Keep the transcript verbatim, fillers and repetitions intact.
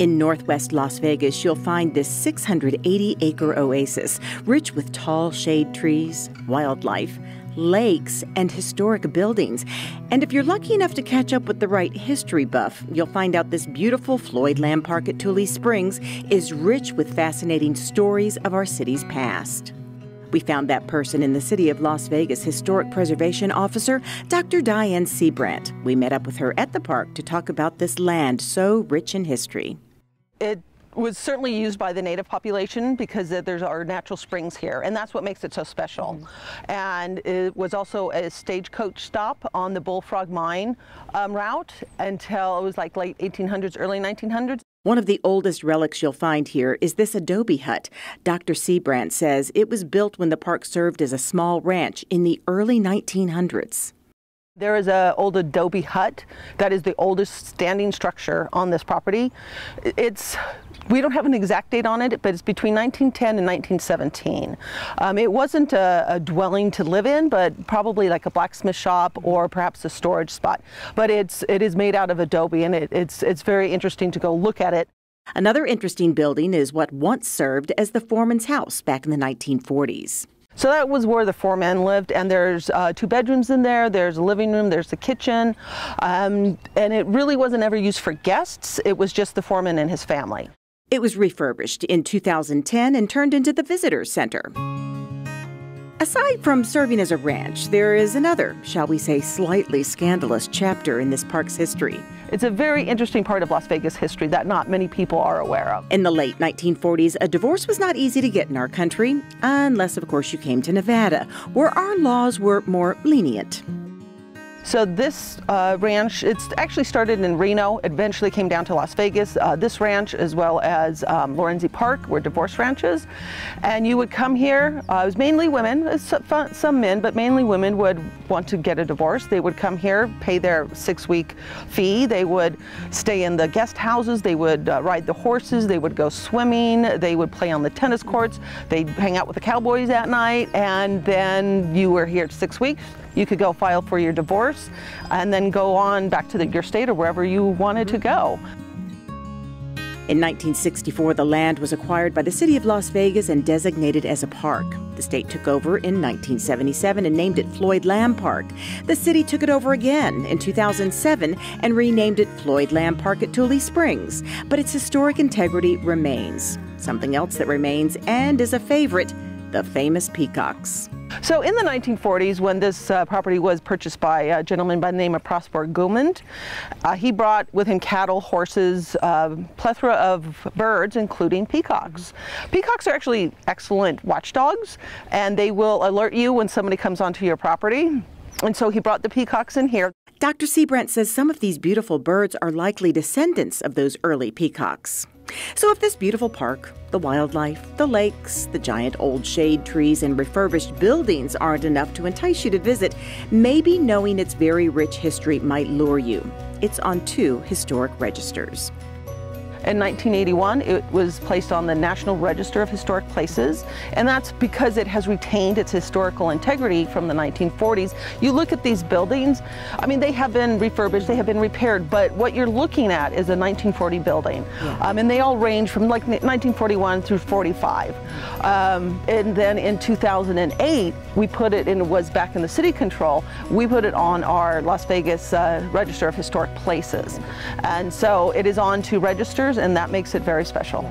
In northwest Las Vegas, you'll find this six hundred eighty acre oasis, rich with tall shade trees, wildlife, lakes, and historic buildings. And if you're lucky enough to catch up with the right history buff, you'll find out this beautiful Floyd Lamb Park at Tule Springs is rich with fascinating stories of our city's past. We found that person in the City of Las Vegas Historic Preservation Officer, Doctor Diane Siebrandt. We met up with her at the park to talk about this land so rich in history. It was certainly used by the native population because there's our natural springs here, and that's what makes it so special. Mm-hmm. And it was also a stagecoach stop on the Bullfrog Mine um, route until it was like late eighteen hundreds, early nineteen hundreds. One of the oldest relics you'll find here is this adobe hut. Doctor Siebrandt says it was built when the park served as a small ranch in the early nineteen hundreds. There is an old adobe hut that is the oldest standing structure on this property. It's, we don't have an exact date on it, but it's between nineteen ten and nineteen seventeen. Um, it wasn't a, a dwelling to live in, but probably like a blacksmith shop or perhaps a storage spot. But it's, it is made out of adobe, and it, it's, it's very interesting to go look at it. Another interesting building is what once served as the foreman's house back in the nineteen forties. So that was where the foreman lived, and there's uh, two bedrooms in there, there's a living room, there's the kitchen, um, and it really wasn't ever used for guests, it was just the foreman and his family. It was refurbished in two thousand ten and turned into the visitor center. Aside from serving as a ranch, there is another, shall we say, slightly scandalous chapter in this park's history. It's a very interesting part of Las Vegas history that not many people are aware of. In the late nineteen forties, a divorce was not easy to get in our country, unless, of course, you came to Nevada, where our laws were more lenient. So this uh, ranch, it's actually started in Reno, eventually came down to Las Vegas. Uh, this ranch, as well as um, Lorenzi Park, were divorce ranches. And you would come here, uh, it was mainly women, some men, but mainly women would want to get a divorce. They would come here, pay their six-week fee. They would stay in the guest houses. They would uh, ride the horses. They would go swimming. They would play on the tennis courts. They'd hang out with the cowboys at night. And then you were here six weeks. You could go file for your divorce and then go on back to the, your state or wherever you wanted to go. In nineteen sixty-four, the land was acquired by the City of Las Vegas and designated as a park. The state took over in nineteen seventy-seven and named it Floyd Lamb Park. The city took it over again in two thousand seven and renamed it Floyd Lamb Park at Tule Springs. But its historic integrity remains. Something else that remains and is a favorite, the famous peacocks. So in the nineteen forties, when this uh, property was purchased by a gentleman by the name of Prosper Goumand, uh, he brought with him cattle, horses, uh, plethora of birds, including peacocks. Peacocks are actually excellent watchdogs, and they will alert you when somebody comes onto your property. And so he brought the peacocks in here. Doctor Siebrandt says some of these beautiful birds are likely descendants of those early peacocks. So if this beautiful park, the wildlife, the lakes, the giant old shade trees and refurbished buildings aren't enough to entice you to visit, maybe knowing its very rich history might lure you. It's on two historic registers. In nineteen eighty-one, it was placed on the National Register of Historic Places, and that's because it has retained its historical integrity from the nineteen forties. You look at these buildings, I mean, they have been refurbished, they have been repaired, but what you're looking at is a nineteen forty building. Yeah. Um, and they all range from like nineteen forty-one through forty-five. Um, and then in two thousand eight, we put it in, it was back in the city control, we put it on our Las Vegas uh, Register of Historic Places. And so it is on two registers, and that makes it very special.